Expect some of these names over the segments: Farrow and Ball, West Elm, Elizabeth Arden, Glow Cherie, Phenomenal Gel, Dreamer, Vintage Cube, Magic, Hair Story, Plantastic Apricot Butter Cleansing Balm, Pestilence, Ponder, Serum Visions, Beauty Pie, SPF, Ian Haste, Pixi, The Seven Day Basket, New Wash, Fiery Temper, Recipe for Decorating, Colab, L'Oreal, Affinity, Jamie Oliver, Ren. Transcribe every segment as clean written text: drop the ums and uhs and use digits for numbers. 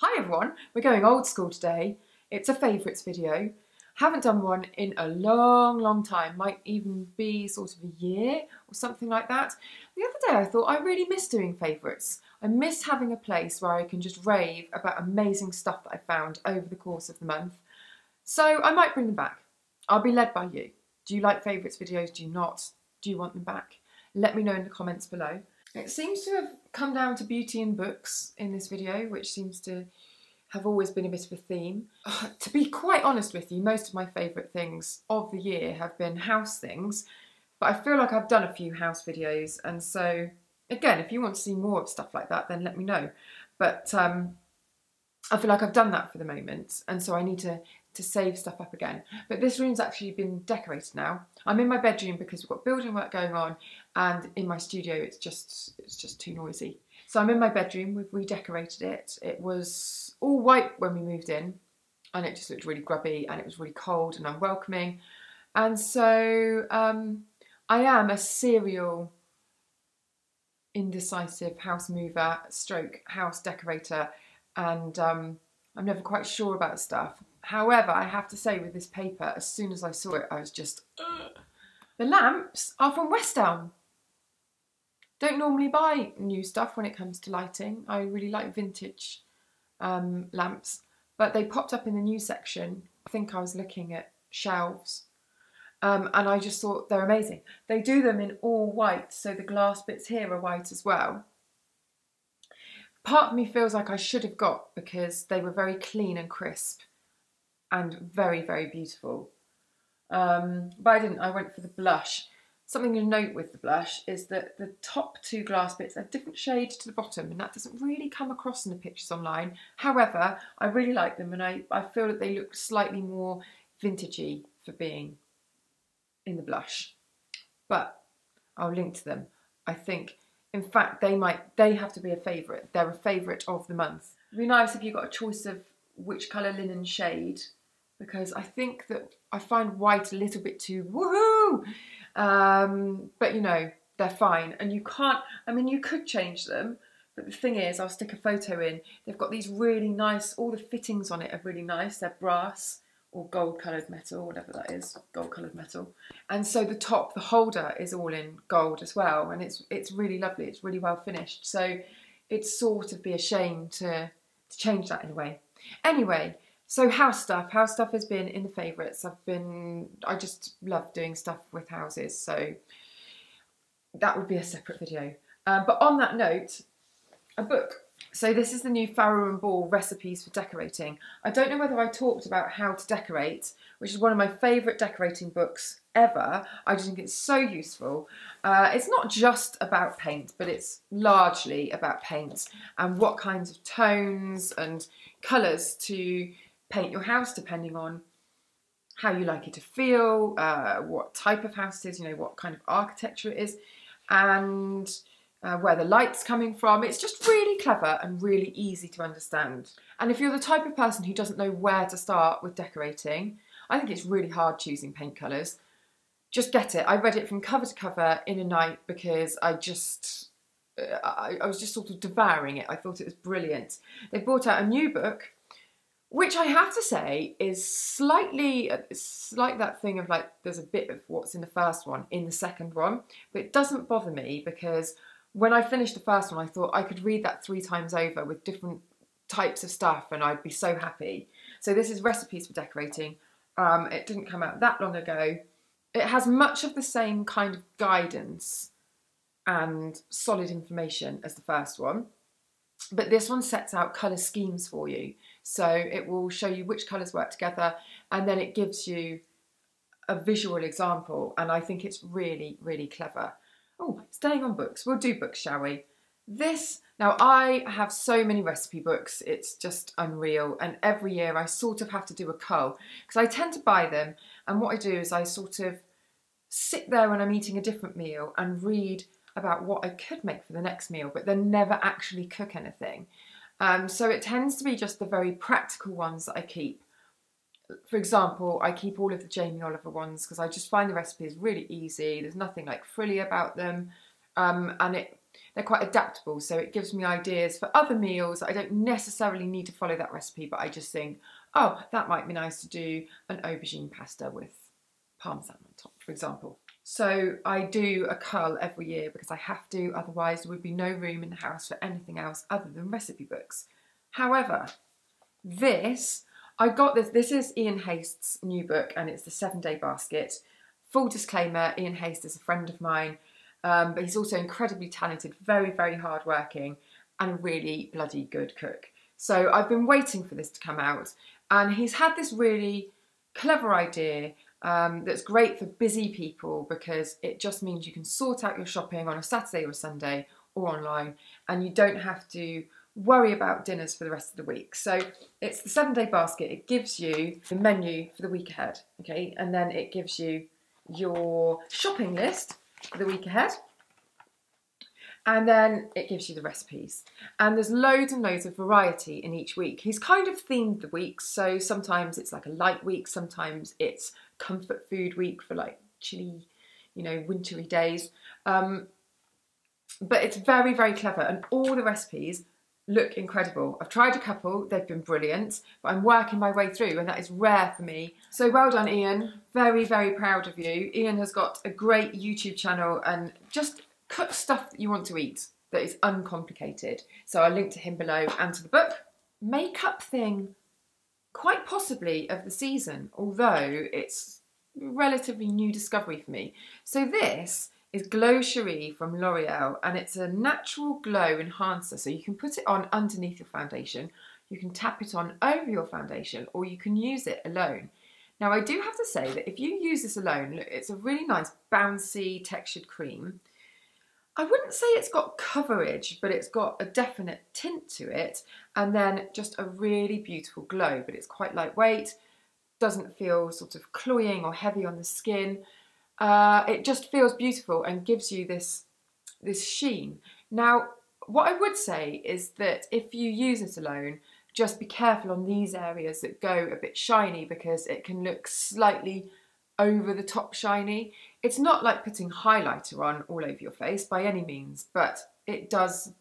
Hi everyone, we're going old school today. It's a favourites video. Haven't done one in a long time, might even be sort of a year or something like that. The other day I thought I really miss doing favourites. I miss having a place where I can just rave about amazing stuff that I found over the course of the month. So I might bring them back. I'll be led by you. Do you like favourites videos? Do you not? Do you want them back? Let me know in the comments below. It seems to have come down to beauty and books in this video, which seems to have always been a bit of a theme. To be quite honest with you, most of my favourite things of the year have been house things, but I feel like I've done a few house videos, and so again, if you want to see more of stuff like that, then let me know. But I feel like I've done that for the moment, and so I need to save stuff up again. But this room's actually been decorated now. I'm in my bedroom because we've got building work going on, and in my studio it's just too noisy. So I'm in my bedroom, we've redecorated it. It was all white when we moved in and it just looked really grubby and it was really cold and unwelcoming. And so I am a serial indecisive house mover stroke house decorator, and I'm never quite sure about stuff. However, I have to say, with this paper, as soon as I saw it, I was just The lamps are from West Elm. Don't normally buy new stuff when it comes to lighting. I really like vintage lamps, but they popped up in the new section. I think I was looking at shelves, and I just thought they're amazing. They do them in all white, so the glass bits here are white as well. Part of me feels like I should have got, because they were very clean and crisp and very beautiful, but I didn't. I went for the blush. Something to note with the blush is that the top two glass bits are different shade to the bottom, and that doesn't really come across in the pictures online. However, I really like them, and I feel that they look slightly more vintagey for being in the blush, but I'll link to them. I think, in fact, they have to be a favourite. They're a favourite of the month. It'd be nice if you got a choice of which colour linen shade, because I think that I find white a little bit too woohoo, but you know, they're fine, and you can't, I mean, you could change them, but the thing is, I'll stick a photo in. They've got these really nice, all the fittings on it are really nice. They're brass or gold coloured metal, whatever that is, gold coloured metal, and so the top, the holder, is all in gold as well, and it's really lovely. It's really well finished, so it's sort of be a shame to change that in a way. Anyway, so house stuff has been in the favourites. I just love doing stuff with houses, so that would be a separate video. But on that note, a book. So this is the new Farrow and Ball recipes for decorating. I don't know whether I talked about How to Decorate, which is one of my favourite decorating books ever. I just think it's so useful. It's not just about paint, but it's largely about paint and what kinds of tones and colours to paint your house, depending on how you like it to feel, what type of house it is, you know, what kind of architecture it is, and where the light's coming from. It's just really clever and really easy to understand. And if you're the type of person who doesn't know where to start with decorating, I think it's really hard choosing paint colours. Just get it. I read it from cover to cover in a night, because I was just sort of devouring it. I thought it was brilliant. They brought out a new book, which I have to say is slightly, it's like that thing of like, there's a bit of what's in the first one in the second one, but it doesn't bother me, because when I finished the first one, I thought I could read that 3 times over with different types of stuff and I'd be so happy. So this is recipes for decorating. It didn't come out that long ago. It has much of the same kind of guidance and solid information as the first one, but this one sets out colour schemes for you. So it will show you which colours work together, and then it gives you a visual example, and I think it's really clever. Oh, staying on books, we'll do books, shall we? This, now I have so many recipe books, it's just unreal, and every year I sort of have to do a cull, because I tend to buy them, and what I do is I sort of sit there when I'm eating a different meal and read about what I could make for the next meal, but then never actually cook anything. So it tends to be just the very practical ones that I keep. For example, I keep all of the Jamie Oliver ones, because I just find the recipes really easy. There's nothing like frilly about them, and it They're quite adaptable, so it gives me ideas for other meals. I don't necessarily need to follow that recipe, but I just think, oh, that might be nice to do an aubergine pasta with parmesan on top, for example. So I do a cull every year because I have to, otherwise there would be no room in the house for anything else other than recipe books. However, this, I got this, this is Ian Haste's new book, and it's The 7 Day Basket. Full disclaimer, Ian Haste is a friend of mine, but he's also incredibly talented, very, very hardworking, and a really bloody good cook. So I've been waiting for this to come out, and he's had this really clever idea that's great for busy people because it just means you can sort out your shopping on a Saturday or a Sunday or online, and you don't have to worry about dinners for the rest of the week. So it's the 7 Day Basket. It gives you the menu for the week ahead, okay, and then it gives you your shopping list for the week ahead, and then it gives you the recipes. And there's loads and loads of variety in each week. He's kind of themed the weeks, so sometimes it's like a light week, sometimes it's comfort food week for like chilly, you know, wintry days. But it's very, very clever, and all the recipes look incredible. I've tried a couple, they've been brilliant, but I'm working my way through, and that is rare for me. So well done, Ian. Very, very proud of you. Ian has got a great YouTube channel and just cook stuff that you want to eat that is uncomplicated. So I'll link to him below and to the book. Makeup thing, quite possibly of the season, although it's relatively new discovery for me. So this is Glow Cherie from L'Oreal, and it's a natural glow enhancer. So you can put it on underneath your foundation, you can tap it on over your foundation, or you can use it alone. Now I do have to say that if you use this alone, look, it's a really nice bouncy textured cream. I wouldn't say it's got coverage, but it's got a definite tint to it, and then just a really beautiful glow, but it's quite lightweight, doesn't feel sort of cloying or heavy on the skin. It just feels beautiful and gives you this sheen. Now, what I would say is that if you use it alone, just be careful on these areas that go a bit shiny, because it can look slightly over the top shiny. It's not like putting highlighter on all over your face by any means, but it does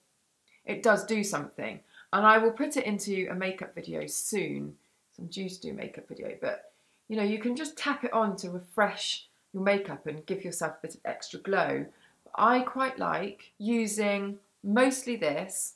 do something. And I will put it into a makeup video soon. So I'm due to do a makeup video, but you know, you can just tap it on to refresh your makeup and give yourself a bit of extra glow. But I quite like using mostly this,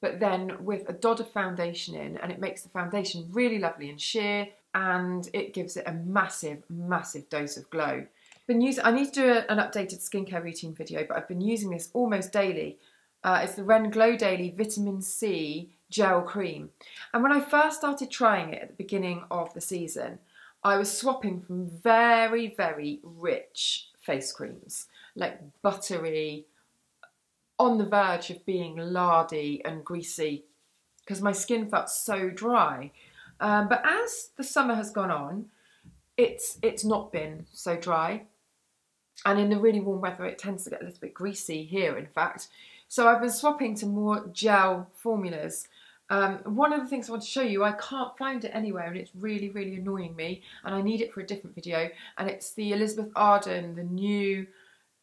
but then with a dot of foundation in, and it makes the foundation really lovely and sheer, and it gives it a massive, massive dose of glow. I need to do an updated skincare routine video, but I've been using this almost daily. It's the Ren Glow Daily Vitamin C Gel Cream. And when I first started trying it at the beginning of the season, I was swapping from very, very rich face creams, like buttery, on the verge of being lardy and greasy, because my skin felt so dry. But as the summer has gone on, it's not been so dry. And in the really warm weather, it tends to get a little bit greasy here, in fact. So I've been swapping to more gel formulas. One of the things I want to show you, I can't find it anywhere, and it's really, really annoying me, and I need it for a different video. And it's the Elizabeth Arden, the new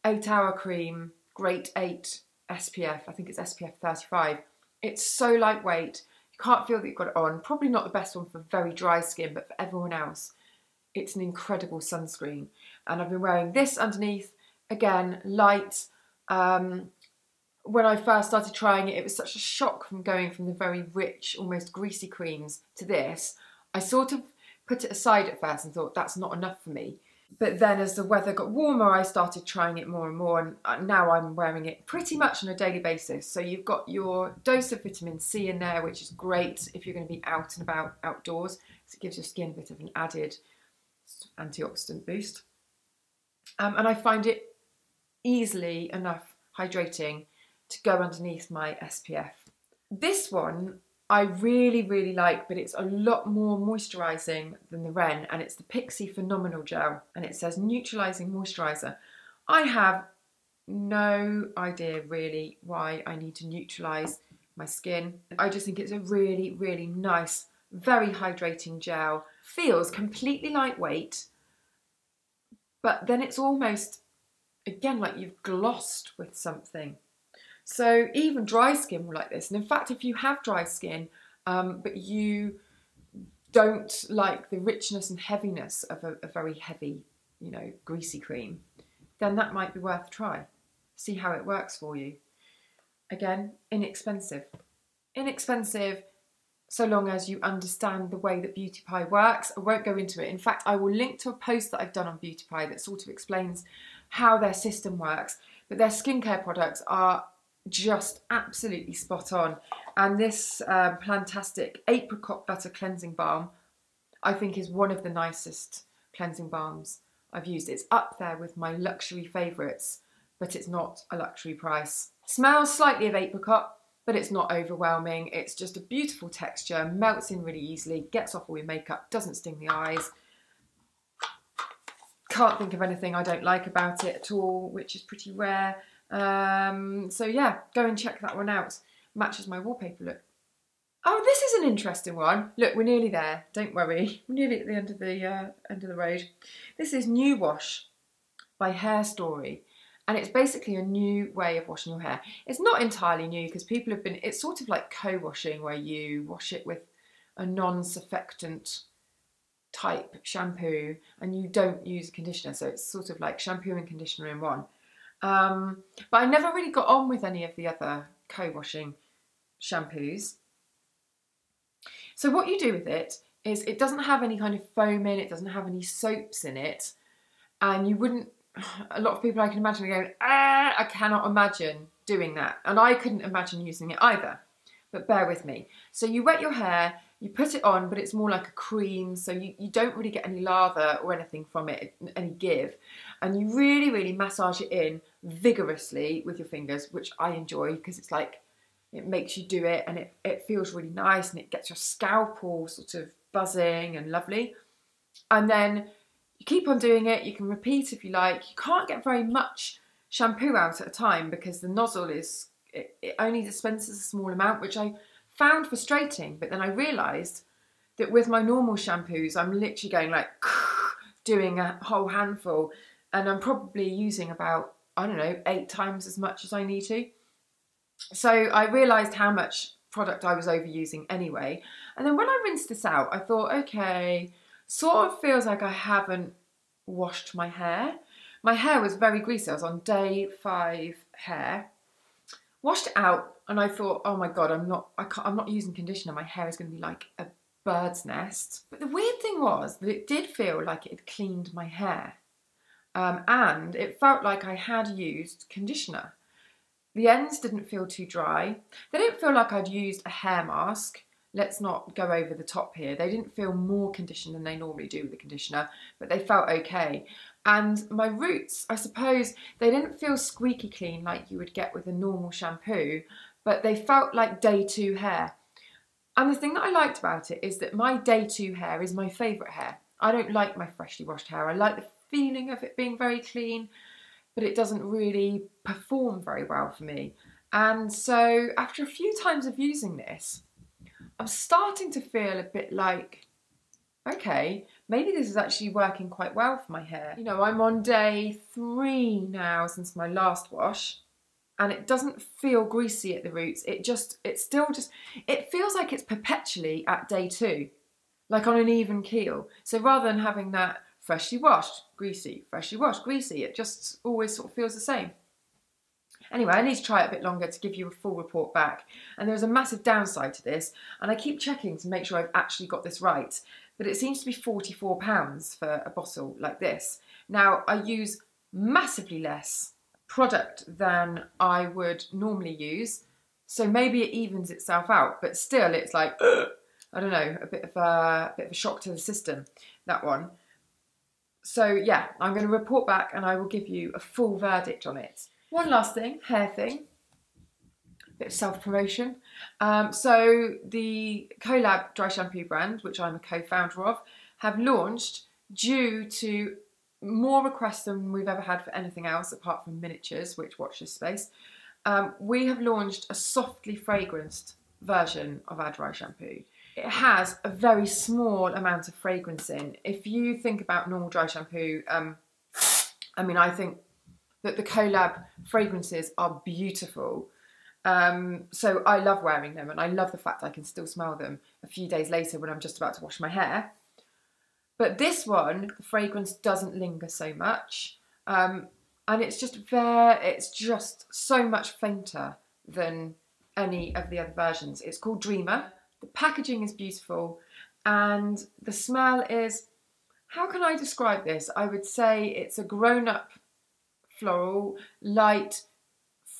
8-hour cream, Grade 8 SPF. I think it's SPF 35. It's so lightweight. You can't feel that you've got it on. Probably not the best one for very dry skin, but for everyone else, it's an incredible sunscreen. And I've been wearing this underneath, again, light. When I first started trying it, it was such a shock from going from the very rich, almost greasy creams to this. I sort of put it aside at first and thought, that's not enough for me. But then as the weather got warmer, I started trying it more and more, and now I'm wearing it pretty much on a daily basis. So you've got your dose of vitamin C in there, which is great if you're going to be out and about outdoors. So it gives your skin a bit of an added antioxidant boost. And I find it easily enough hydrating to go underneath my SPF. This one I really, really like, but it's a lot more moisturising than the Ren, and it's the Pixi Phenomenal Gel, and it says neutralising moisturiser. I have no idea really why I need to neutralise my skin. I just think it's a really, really nice, very hydrating gel. Feels completely lightweight, but then it's almost, again, like you've glossed with something. So even dry skin will like this. And in fact, if you have dry skin, but you don't like the richness and heaviness of a very heavy, you know, greasy cream, then that might be worth a try. See how it works for you. Again, inexpensive. Inexpensive, so long as you understand the way that Beauty Pie works. I won't go into it. In fact, I will link to a post that I've done on Beauty Pie that sort of explains how their system works. But their skincare products are just absolutely spot on. And this Plantastic Apricot Butter Cleansing Balm, I think, is one of the nicest cleansing balms I've used. It's up there with my luxury favourites, but it's not a luxury price. Smells slightly of apricot, but it's not overwhelming. It's just a beautiful texture, melts in really easily, gets off all your makeup, doesn't sting the eyes. Can't think of anything I don't like about it at all, which is pretty rare. So yeah, go and check that one out. Matches my wallpaper look. Oh, this is an interesting one. Look, we're nearly there. Don't worry, we're nearly at the end of the road. This is New Wash by Hair Story. And it's basically a new way of washing your hair. It's not entirely new because people have been, it's sort of like co-washing where you wash it with a non-surfactant type shampoo and you don't use a conditioner. So it's sort of like shampoo and conditioner in one. But I never really got on with any of the other co-washing shampoos. So what you do with it is it doesn't have any kind of foam in it, doesn't have any soaps in it, and you wouldn't, a lot of people I can imagine are going, ah, I cannot imagine doing that. And I couldn't imagine using it either, but bear with me. So you wet your hair, you put it on, but it's more like a cream. So you don't really get any lather or anything from it, any give. And you really, really massage it in vigorously with your fingers, which I enjoy because it's like, it makes you do it and it feels really nice and it gets your scalp all sort of buzzing and lovely. And then you keep on doing it, you can repeat if you like. You can't get very much shampoo out at a time because the nozzle is, it only dispenses a small amount, which I found frustrating. But then I realised that with my normal shampoos, I'm literally going like, doing a whole handful. And I'm probably using about, I don't know, 8 times as much as I need to. So I realised how much product I was overusing anyway. And then when I rinsed this out, I thought, okay, sort of feels like I haven't washed my hair. My hair was very greasy. I was on day 5 hair. Washed it out and I thought, oh my God, I'm not using conditioner. My hair is going to be like a bird's nest. But the weird thing was that it did feel like it had cleaned my hair. And it felt like I had used conditioner. The ends didn't feel too dry. They didn't feel like I'd used a hair mask. Let's not go over the top here. They didn't feel more conditioned than they normally do with the conditioner, but they felt okay. And my roots, I suppose, they didn't feel squeaky clean like you would get with a normal shampoo, but they felt like day 2 hair. And the thing that I liked about it is that my day 2 hair is my favourite hair. I don't like my freshly washed hair. I like the feeling of it being very clean, but it doesn't really perform very well for me. And so after a few times of using this, I'm starting to feel a bit like, okay, maybe this is actually working quite well for my hair. You know, I'm on day 3 now since my last wash, and it doesn't feel greasy at the roots. It feels like it's perpetually at day 2, like on an even keel. So rather than having that freshly washed, greasy, freshly washed, greasy, it just always sort of feels the same. Anyway, I need to try it a bit longer to give you a full report back. And there's a massive downside to this, and I keep checking to make sure I've actually got this right, but it seems to be £44 for a bottle like this. Now, I use massively less product than I would normally use, so maybe it evens itself out, but still it's like, I don't know, a bit of a shock to the system, that one. So yeah, I'm going to report back and I will give you a full verdict on it. One last thing, hair thing, bit of self-promotion. So the Colab dry shampoo brand, which I'm a co-founder of, have launched due to more requests than we've ever had for anything else apart from miniatures, which watch this space. We have launched a softly fragranced version of our dry shampoo. It has a very small amount of fragrance in. If you think about normal dry shampoo, I mean, I think that the Colab fragrances are beautiful. So I love wearing them, and I love the fact that I can still smell them a few days later when I'm just about to wash my hair. But this one, the fragrance doesn't linger so much, and it's just so much fainter than any of the other versions. It's called Dreamer. The packaging is beautiful, and the smell is, how can I describe this? I would say it's a grown-up floral, light,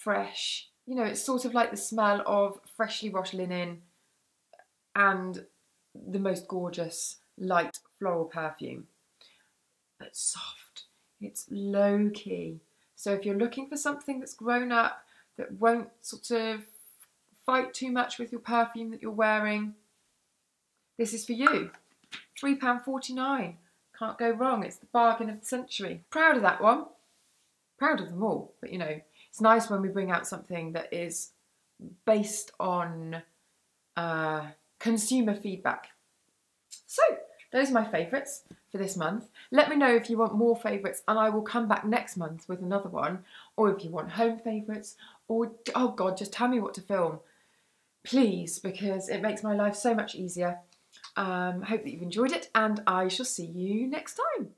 fresh. You know, it's sort of like the smell of freshly washed linen and the most gorgeous light floral perfume, but soft. It's low-key. So if you're looking for something that's grown up, that won't sort of fight too much with your perfume that you're wearing, this is for you. £3.49. Can't go wrong. It's the bargain of the century. Proud of that one. Proud of them all. But you know, it's nice when we bring out something that is based on consumer feedback. So those are my favourites for this month. Let me know if you want more favourites, and I will come back next month with another one, or if you want home favourites, or, oh God, just tell me what to film, please, because it makes my life so much easier. Hope that you've enjoyed it, and I shall see you next time.